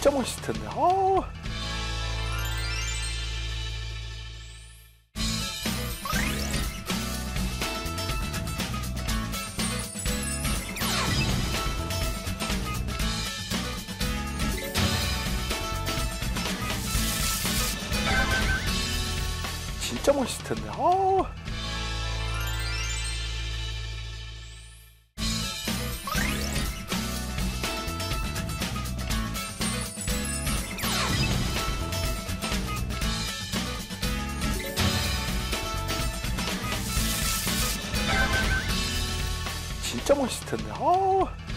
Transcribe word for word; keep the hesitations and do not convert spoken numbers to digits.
진짜 맛있을 텐데. 어. 진짜 맛있을 텐데. 어. 진짜 맛있을 텐데. 어.